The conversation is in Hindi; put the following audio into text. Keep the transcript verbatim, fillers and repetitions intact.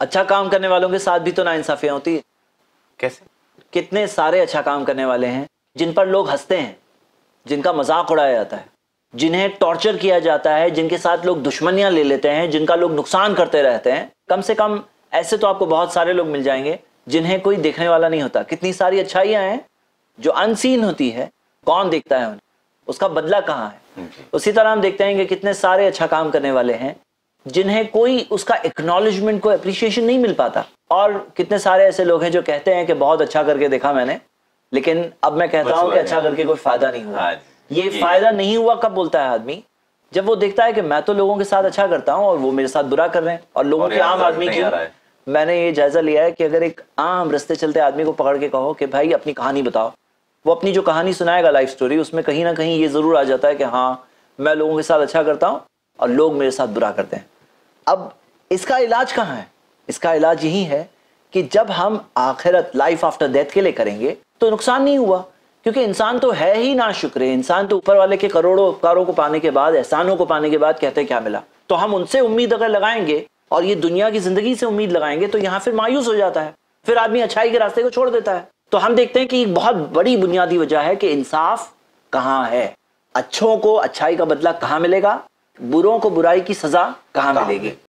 अच्छा काम करने वालों के साथ भी तो नाइंसाफियां होती है। कैसे? कितने सारे अच्छा काम करने वाले हैं जिन पर लोग हंसते हैं, जिनका मजाक उड़ाया जाता है, जिन्हें टॉर्चर किया जाता है, जिनके साथ लोग दुश्मनियां ले लेते हैं, जिनका लोग नुकसान करते रहते हैं। कम से कम ऐसे तो आपको बहुत सारे लोग मिल जाएंगे जिन्हें कोई देखने वाला नहीं होता। कितनी सारी अच्छाइयाँ हैं जो अनसीन होती है, कौन देखता है उन्हें, उसका बदला कहाँ है। उसी तरह हम देखते हैं कि कितने सारे अच्छा काम करने वाले हैं जिन्हें कोई उसका एक्नॉलेजमेंट, को अप्रिशिएशन नहीं मिल पाता। और कितने सारे ऐसे लोग हैं जो कहते हैं कि बहुत अच्छा करके देखा मैंने, लेकिन अब मैं कहता हूँ कि अच्छा करके कोई फायदा नहीं हुआ। ये फायदा नहीं हुआ कब बोलता है आदमी? जब वो देखता है कि मैं तो लोगों के साथ अच्छा करता हूँ और वो मेरे साथ बुरा कर रहे हैं। और लोगों के आम आदमी की मैंने ये जायजा लिया है कि अगर एक आम रस्ते चलते आदमी को पकड़ के कहो कि भाई अपनी कहानी बताओ, वो अपनी जो कहानी सुनाएगा, लाइफ स्टोरी, उसमें कहीं ना कहीं ये जरूर आ जाता है कि हाँ मैं लोगों के साथ अच्छा करता हूँ और लोग मेरे साथ बुरा करते हैं। अब इसका इलाज कहाँ है? इसका इलाज यही है कि जब हम आखिरत, लाइफ आफ्टर डेथ के लिए करेंगे तो नुकसान नहीं हुआ, क्योंकि इंसान तो है ही ना शुक्रे। इंसान तो ऊपर वाले के करोड़ों उपकारों को पाने के बाद, एहसानों को पाने के बाद कहते क्या मिला। तो हम उनसे उम्मीद अगर लगाएंगे और ये दुनिया की जिंदगी से उम्मीद लगाएंगे तो यहाँ फिर मायूस हो जाता है, फिर आदमी अच्छाई के रास्ते को छोड़ देता है। तो हम देखते हैं कि एक बहुत बड़ी बुनियादी वजह है कि इंसाफ कहाँ है, अच्छों को अच्छाई का बदला कहाँ मिलेगा, बुरों को बुराई की सजा कहाँ मिलेगी।